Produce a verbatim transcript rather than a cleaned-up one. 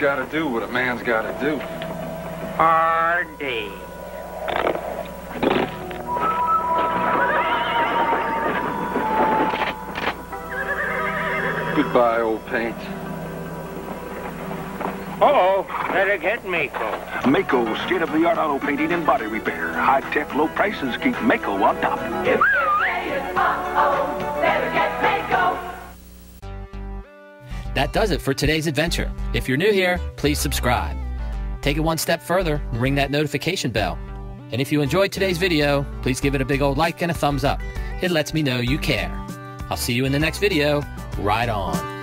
man's got to do what a man's got to do. Hard day. Goodbye, old paint. Uh-oh, better get Maaco. Maaco, state-of-the-art auto painting and body repair. High-tech, low prices keep Maaco on top. If you're saying uh-oh, better get Maaco. That does it for today's adventure. If you're new here, please subscribe. Take it one step further and ring that notification bell. And if you enjoyed today's video, please give it a big old like and a thumbs up. It lets me know you care. I'll see you in the next video. Right on.